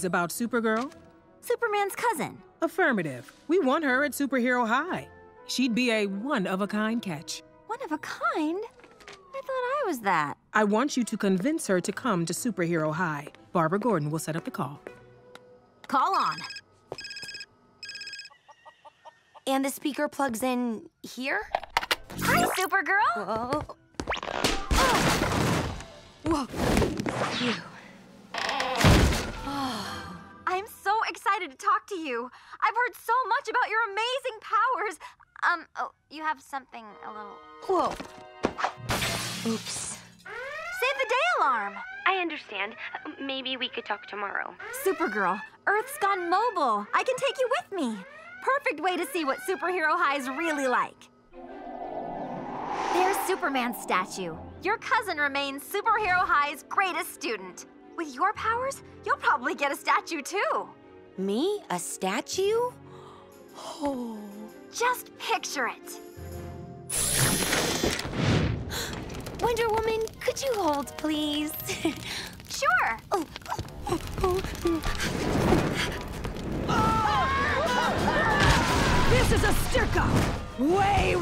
news about Supergirl? Superman's cousin. Affirmative. We want her at Superhero High. She'd be a one-of-a-kind catch. One of a kind? I thought I was that. I want you to convince her to come to Superhero High. Barbara Gordon will set up the call. Call on. And the speaker plugs in here? Hi, Supergirl! Oh. Oh. Whoa. Phew. Oh. I'm so excited to talk to you. I've heard so much about your amazing powers. Oh, you have something a little... Whoa. Oops. Save the day alarm! I understand. Maybe we could talk tomorrow. Supergirl, Earth's gone mobile. I can take you with me. Perfect way to see what Superhero High is really like. There's Superman's statue. Your cousin remains Superhero High's greatest student. With your powers, you'll probably get a statue too. Me? A statue? Oh. Just picture it. Wonder Woman, could you hold, please? Sure. Oh. Oh. Oh. Oh. This is a stick-up. Way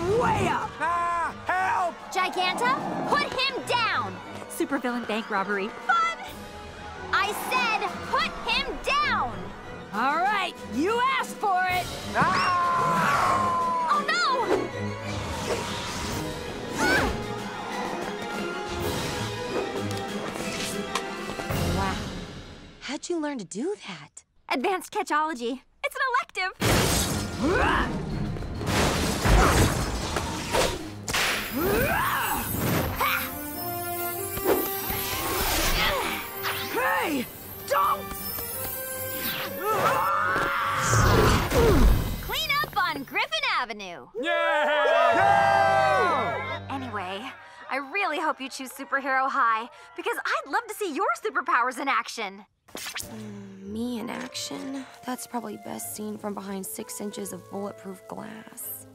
up! Ah, help! Giganta, put him down! Supervillain bank robbery. Fun! I said, put him down! All right, you asked for it! Ah! Oh no! Ah! Wow. How'd you learn to do that? Advanced catchology. It's an elective. Ah! Hey! Don't! Clean up on Griffin Avenue! Yeah! Anyway, I really hope you choose Superhero High, because I'd love to see your superpowers in action. Me in action? That's probably best seen from behind 6 inches of bulletproof glass.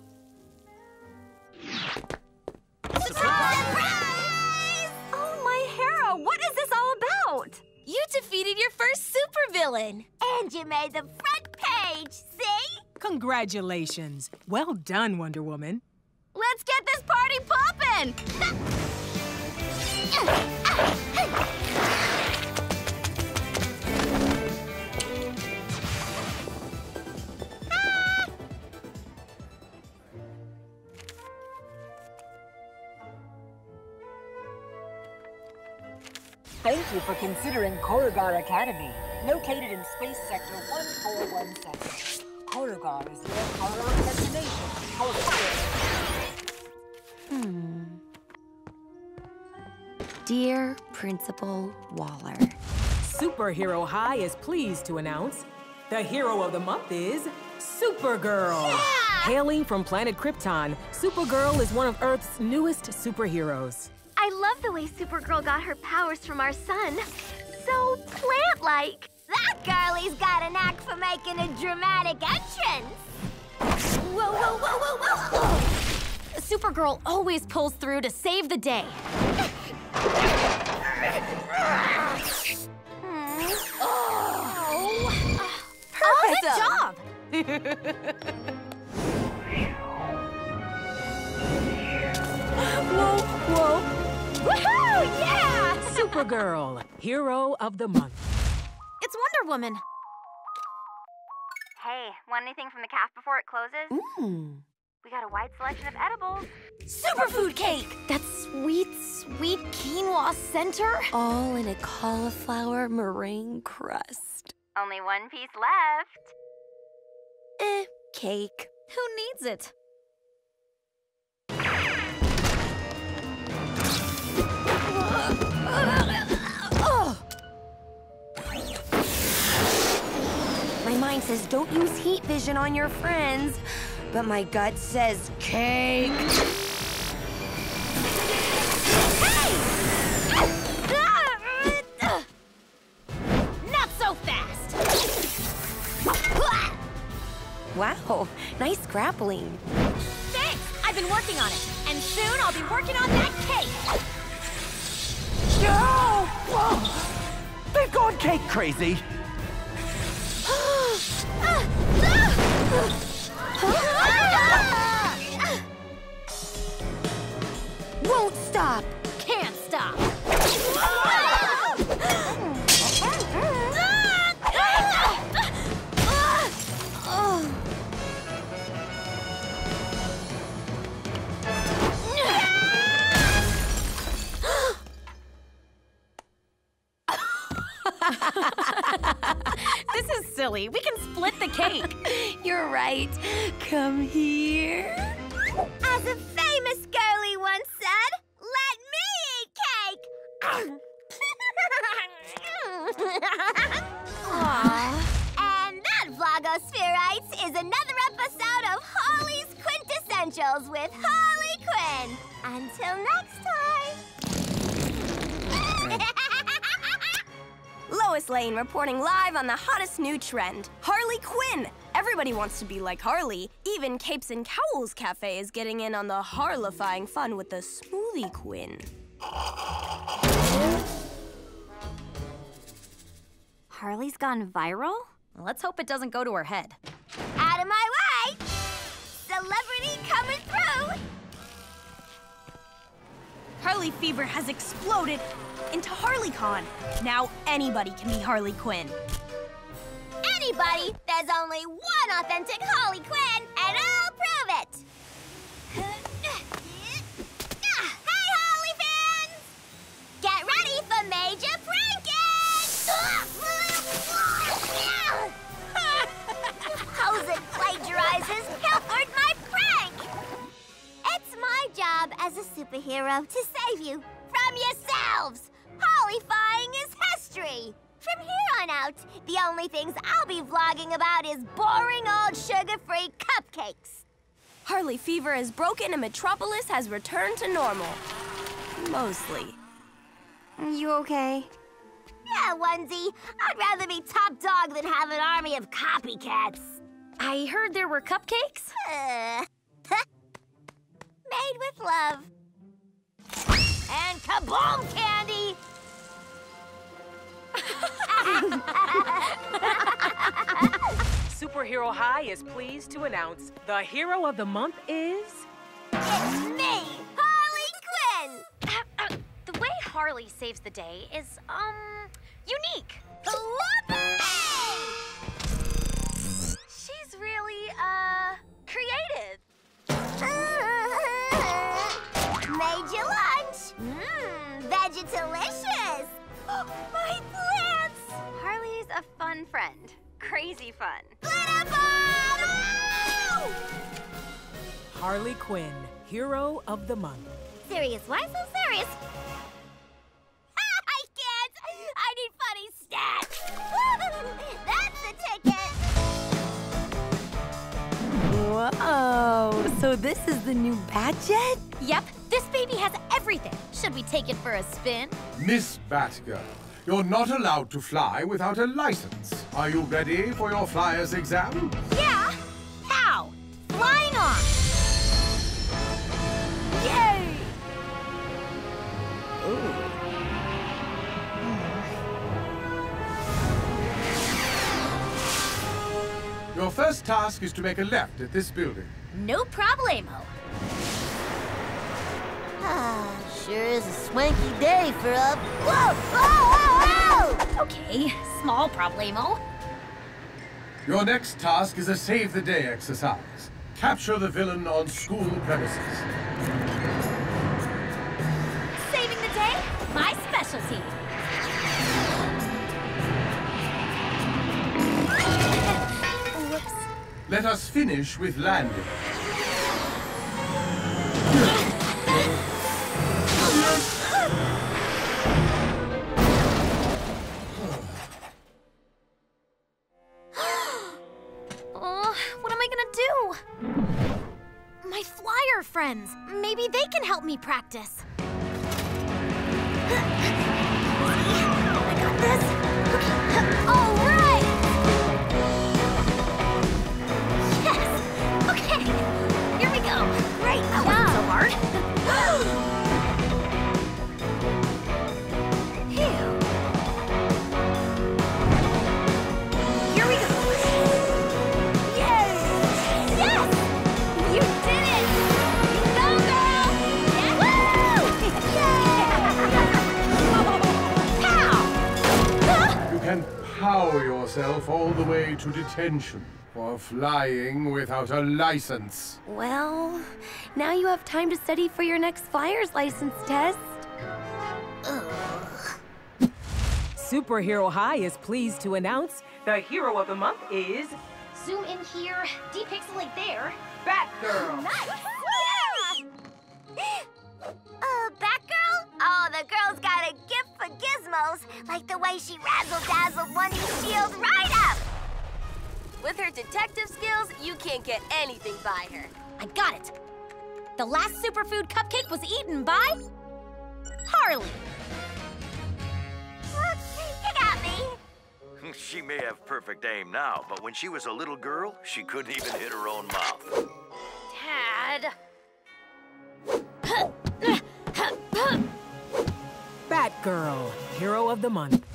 Surprise! Oh, my hero, what is this all about? You defeated your first supervillain. And you made the front page, see? Congratulations. Well done, Wonder Woman. Let's get this party poppin'! Thank you for considering Corigar Academy, located in Space Sector 1417. Corigar is your horror destination for fire. Dear Principal Waller. Superhero High is pleased to announce the hero of the month is Supergirl. Yeah! Hailing from planet Krypton, Supergirl is one of Earth's newest superheroes. I love the way Supergirl got her powers from our sun. So plant-like. That girlie's got a knack for making a dramatic entrance. Whoa. Supergirl always pulls through to save the day. Oh, good job. Whoa. Woohoo! Yeah! Supergirl, hero of the month. It's Wonder Woman. Hey, want anything from the calf before it closes? We got a wide selection of edibles. Superfood cake! That sweet, sweet quinoa center. All in a cauliflower meringue crust. Only one piece left. Cake. Who needs it? My mind says don't use heat vision on your friends, but my gut says cake. Hey! Not so fast! Wow, nice grappling. Thanks! I've been working on it, and soon I'll be working on that cake. No! Whoa! They've gone cake crazy! Won't stop. Can't stop. This is silly. We can split the cake. You're right. Come here. As a famous girlie once said, let me eat cake. And that, Vlogosphereites, is another episode of Harley's Quintessentials with Harley Quinn. Until next time. Lois Lane reporting live on the hottest new trend, Harley Quinn. Everybody wants to be like Harley. Even Capes and Cowls Cafe is getting in on the harlifying fun with the Smoothie Quinn. Harley's gone viral? Let's hope it doesn't go to her head. Out of my way! Celebrity coming through! Harley fever has exploded into HarleyCon. Now anybody can be Harley Quinn. Anybody? There's only one authentic Harley Quinn, and I'll prove it! Hey, Harley fans! Get ready for major pranking! Hosed plagiarizes pilfered my prank! It's my job as a superhero to save you from yourselves! Harley-fying is history! From here on out, the only things I'll be vlogging about is boring old sugar-free cupcakes. Harley fever is broken and Metropolis has returned to normal. Mostly. Are you okay? Yeah, onesie. I'd rather be top dog than have an army of copycats. I heard there were cupcakes? Made with love. And kaboom candy! Superhero High is pleased to announce the hero of the month is... It's me, Harley Quinn! The way Harley saves the day is, unique. Whoopee! She's really, creative. Made you lunch. Vegetalicious. My plants! Harley's a fun friend. Crazy fun. Glitter bomb! Harley Quinn, hero of the month. Serious? Why so serious? I can't! I need funny stats! That's the ticket! Whoa! So this is the new Bat Jet? Yep. This baby has everything. Should we take it for a spin? Miss Batgirl, you're not allowed to fly without a license. Are you ready for your flyer's exam? Yeah. How? Flying off. Yay! Ooh. Your first task is to make a left at this building. No problemo. Sure is a swanky day for a... Whoa! Whoa! Whoa! Okay, small problemo. Your next task is a save the day exercise. Capture the villain on school premises. Saving the day? My specialty. Whoops. Let us finish with landing. Friends. Maybe they can help me practice. I got this. All right! Yes! Okay, here we go. Great job. That wasn't so hard. Here we go. myself all the way to detention for flying without a license. Well, now you have time to study for your next flyer's license test. Ugh. Superhero High is pleased to announce the hero of the month is... Zoom in here, depixelate there. Batgirl. Nice! Yeah! Batgirl? Oh, the girl's got a gift for gizmos, like the way she razzle-dazzled Wonder's shield right up! With her detective skills, you can't get anything by her. I got it! The last superfood cupcake was eaten by... Harley! Oops, you got me! She may have perfect aim now, but when she was a little girl, she couldn't even hit her own mouth. Tad... Batgirl, hero of the month.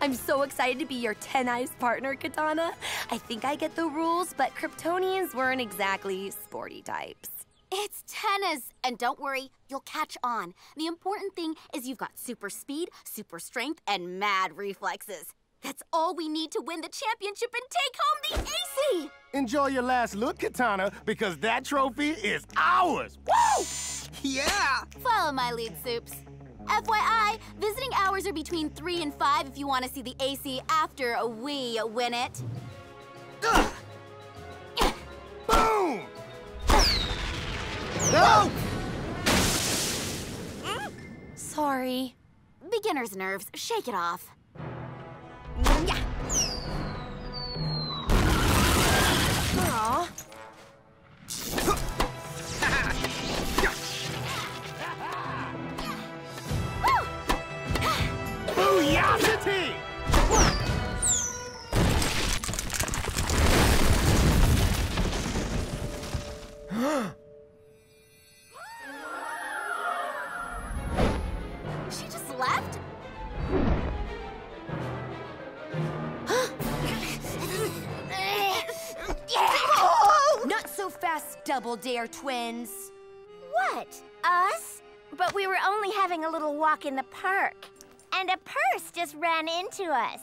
I'm so excited to be your 10-eyes partner, Katana. I think I get the rules, but Kryptonians weren't exactly sporty types. It's tennis, and don't worry, you'll catch on. The important thing is you've got super speed, super strength, and mad reflexes. That's all we need to win the championship and take home the AC! Enjoy your last look, Katana, because that trophy is ours! Woo! Yeah! Follow my lead, Supes. FYI, visiting hours are between 3 and 5 if you want to see the AC after we win it. Boom! No! Sorry. Beginner's nerves. Shake it off. Yeah. Aww. Booyacity! She just left? Fast double dare, twins. What? Us? But we were only having a little walk in the park. And a purse just ran into us.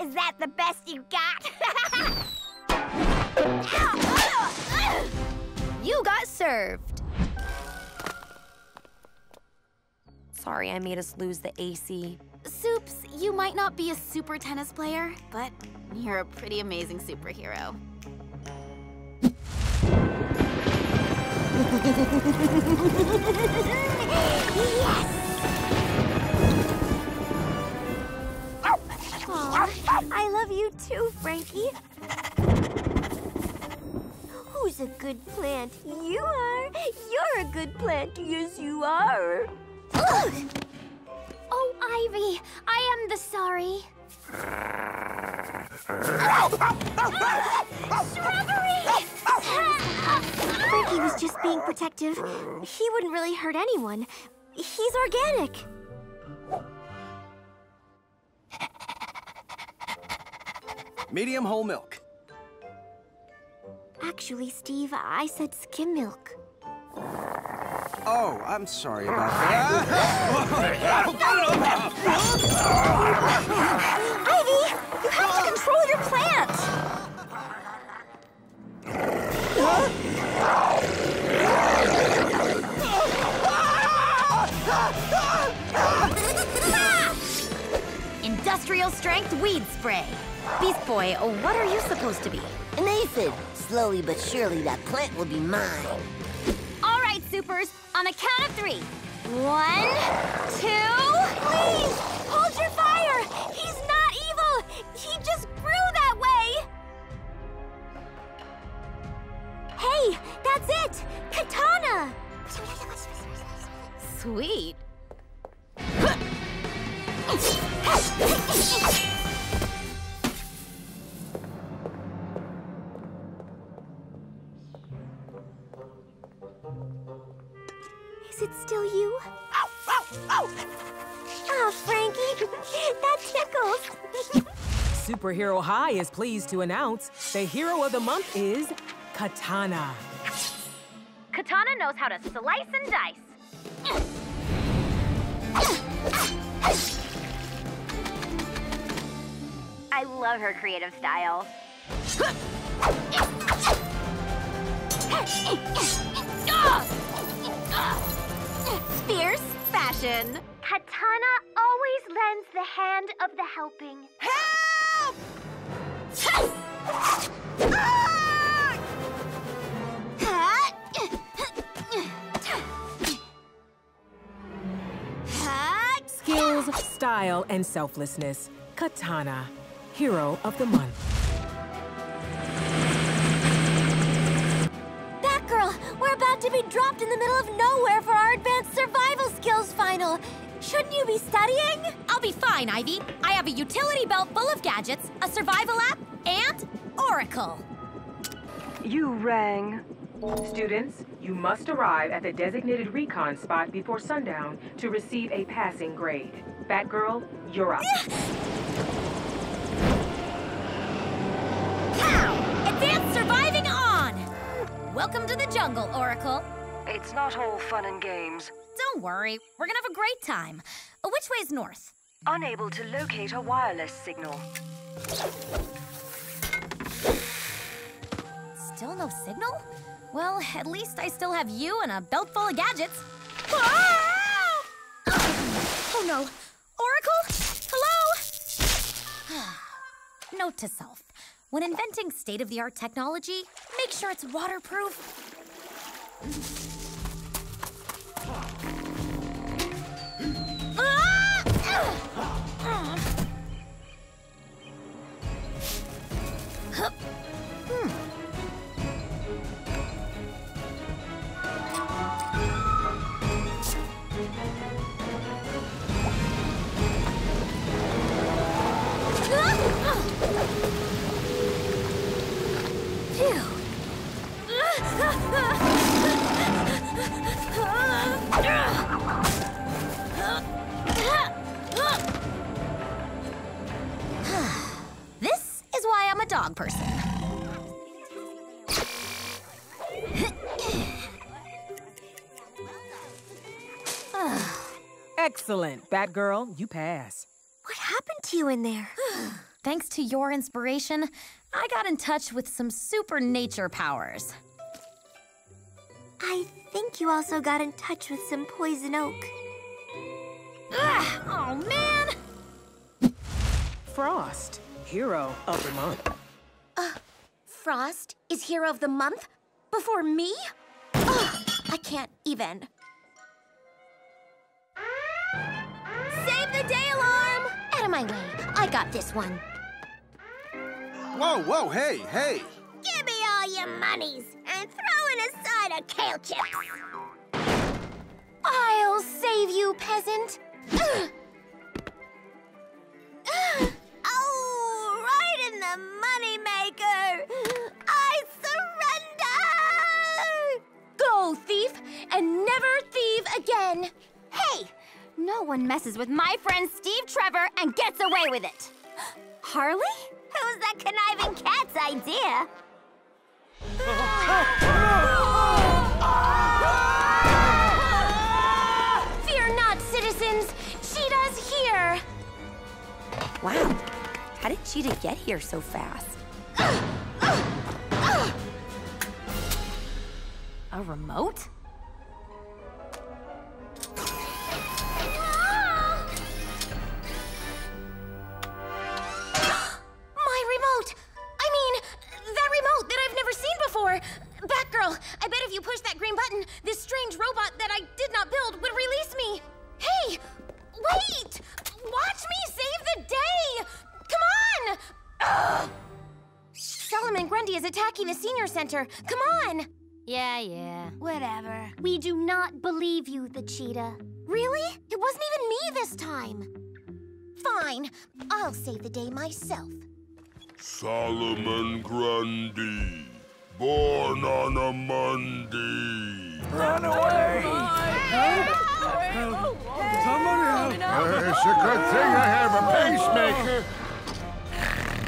Is that the best you got? You got served. Sorry I made us lose the AC. Supes, you might not be a super tennis player, but you're a pretty amazing superhero. Yes! Aww, I love you too, Frankie. Who's a good plant? You are. You're a good plant. Yes, you are. Ugh. Oh, Ivy, I am the sorry. Shrubbery! Frankie was just being protective. He wouldn't really hurt anyone. He's organic. Medium whole milk. Actually, Steve, I said skim milk. Oh, I'm sorry about that. Ivy, you have to control your plant! Industrial strength weed spray. Beast Boy, what are you supposed to be? An aphid. Slowly but surely, that plant will be mine. All right, Supers, on the count of 3. 1, 2... Please, hold your fire! He's not evil! He just grew that way! Hey, that's it! Katana! Sweet. Is it still you? Ow, ow, ow. Oh, Frankie, that tickles. Superhero High is pleased to announce the Hero of the Month is Katana. Katana knows how to slice and dice. I love her creative style. Fierce fashion. Katana always lends the hand of the helping. Help! Skills, style, and selflessness. Katana, Hero of the Month. Batgirl, we're about to be dropped in the middle of nowhere for our advanced survival skills final. Shouldn't you be studying? I'll be fine, Ivy. I have a utility belt full of gadgets, a survival app, and Oracle. You rang. Students, you must arrive at the designated recon spot before sundown to receive a passing grade. Batgirl, you're up. Pow! Advanced surviving on! Welcome to the jungle, Oracle. It's not all fun and games. Don't worry, we're gonna have a great time. Which way's north? Unable to locate a wireless signal. Still no signal? Well, at least I still have you and a belt full of gadgets. Ah! Oh no! Oracle? Hello? Note to self. When inventing state-of-the-art technology, make sure it's waterproof. This is why I'm a dog person. Excellent, Batgirl, you pass. What happened to you in there? Thanks to your inspiration, I got in touch with some super nature powers. I think you also got in touch with some poison oak. Ugh, oh, man! Frost, Hero of the Month. Frost is Hero of the Month? Before me? I can't even. Save the day alarm! Out of my way, I got this one. Whoa, whoa, hey, hey! Give me all your monies and throw in a side of kale chips. I'll save you, peasant. Oh, right in the moneymaker. I surrender! Go, thief, and never thieve again. Hey, no one messes with my friend Steve Trevor and gets away with it. Harley? Who's that conniving cat's idea? Fear not, citizens! Cheetah's here! Wow, how did Cheetah get here so fast? A remote? Batgirl, I bet if you push that green button, this strange robot that I did not build would release me. Hey, wait! Watch me save the day! Come on! Ugh. Solomon Grundy is attacking the senior center. Come on! Yeah. Whatever. We do not believe you, the Cheetah. Really? It wasn't even me this time. Fine. I'll save the day myself. Solomon Grundy. Born on a Monday. Run away! Help! Somebody help! It's a good thing I have a pacemaker.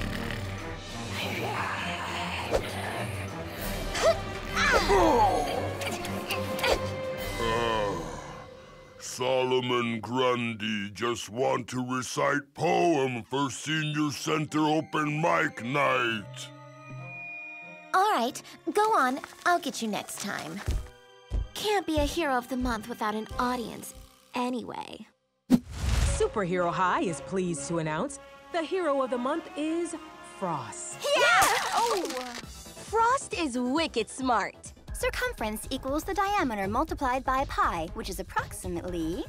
Solomon Grundy just want to recite poem for Senior Center Open Mic Night. All right, go on. I'll get you next time. Can't be a Hero of the Month without an audience, anyway. Superhero High is pleased to announce the Hero of the Month is Frost. Yeah! Oh! Frost is wicked smart. Circumference equals the diameter multiplied by pi, which is approximately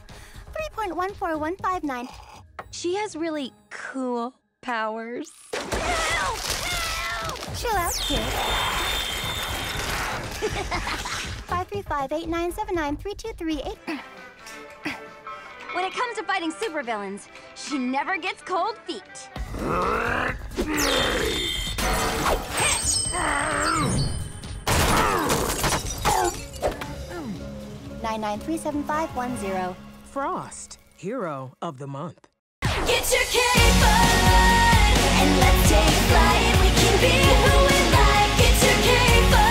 3.14159. She has really cool powers. Help! Help! Chill out, kid. 535-897-9323-8. When it comes to fighting supervillains, she never gets cold feet. Oh. 9937510. Frost, Hero of the Month. Get your cape on and let's take flight. We can be who we like. Get your cape on.